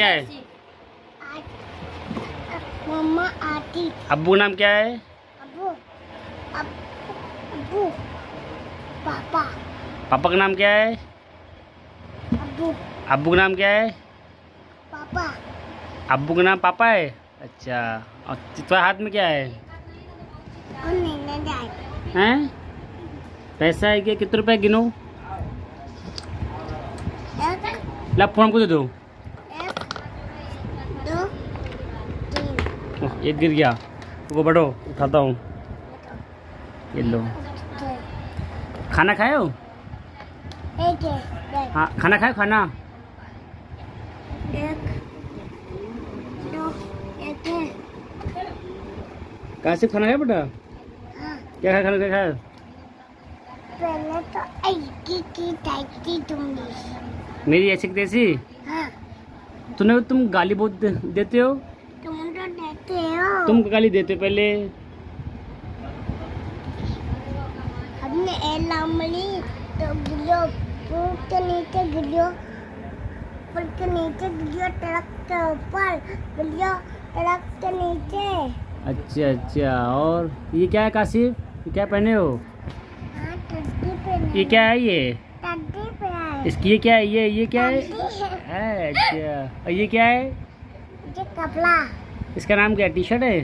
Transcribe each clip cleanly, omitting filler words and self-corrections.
क्या है? मम्मा आती। अब्बू नाम क्या है? अब्बू। पापा। पापा का नाम क्या है? अब्बू। अब्बू का नाम क्या है? पापा। अब्बू का नाम पापा है। अच्छा, और तुम्हारे हाथ में क्या है? हैं? पैसा है क्या? कितने रुपए गिनो? ला फोन को दे दो। एक गिर गया, वो बढ़ो उठाता हूँ। ये लो, खाना खाए हो? हाँ, खाना खाए। खाना कहाँ से खाना खाया बेटा? क्या खाया? खाना क्या खाया? पहले तो ऐसी की तैसी तुमने मेरी ऐसी तैसी। हाँ। तूने तुम गाली बहुत देते हो। तुम गाली देते पहले। हमने एलामली तो गिरो, पुल के नीचे गिरो, पुल के नीचे गिरो, ट्रक के ऊपर गिरो, ट्रक के नीचे। अच्छा, और ये क्या है काशिफ? ये क्या पहने हो? हाँ, टट्टी पहने। ये क्या है? ये टट्टी पहने। इसकी ये क्या है? ये क्या है? अच्छा, और ये क्या है? ये कपड़ा। इसका नाम क्या? टी शर्ट है,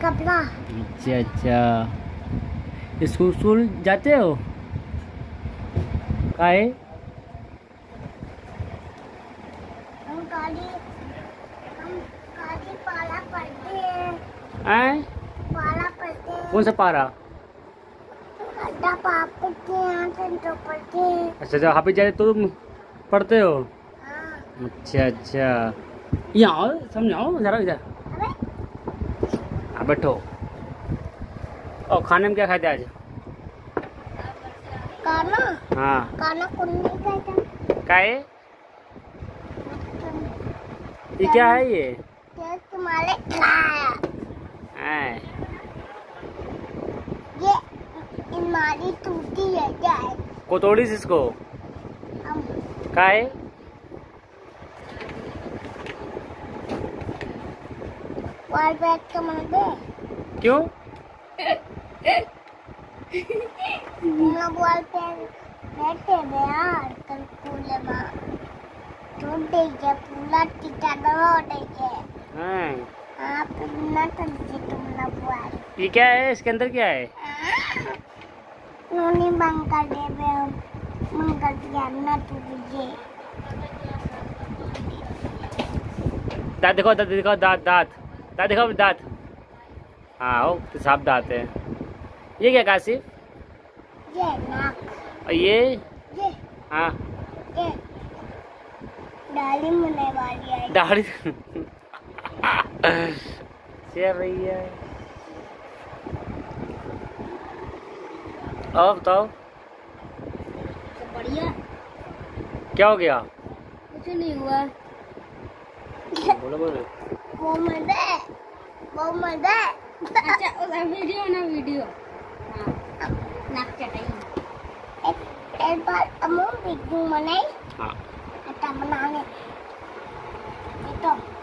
कपड़ा। अच्छा, स्कूल जाते हो? काहे? हम पारा पढ़ते हैं। पारा पढ़ते हैं। कौन सा पारा? पढ़ते हैं। अच्छा, जब हाफिज जाते तो तुम पढ़ते हो। हाँ। अच्छा, यहाँ समझाओ जरा इधर। हाँ, बैठो। और खाने में क्या खाते आज? खाना? हाँ, खाना काहे? ये क्या है? ये तुम्हारे खिलाया। ये हमारी टूटी है। क्या है? कोतोड़ी इसको काहे? का मंदिर क्यों? ये क्या है? इसके अंदर क्या है? नोनी मंगल देवे मंगल दिया तुझे। दाँत देखो, दाँत देखो, दाँत दाँत दाँत देखो, दाँत। हाँ, वो तो साफ दाँत है। ये क्या काशिफ? ये नाक। और ये? हाँ, ये दाढ़ी मुने वाली है। दाढ़ी क्या भैया? और बताओ, बढ़िया। क्या हो गया? कुछ नहीं हुआ। बोलो। वो मदे। अच्छा, उधर वीडियो ना वीडियो। हाँ, नाक चटाई। एक बार अमूल बिग मनाई। हाँ, अच्छा बनाने। ये तो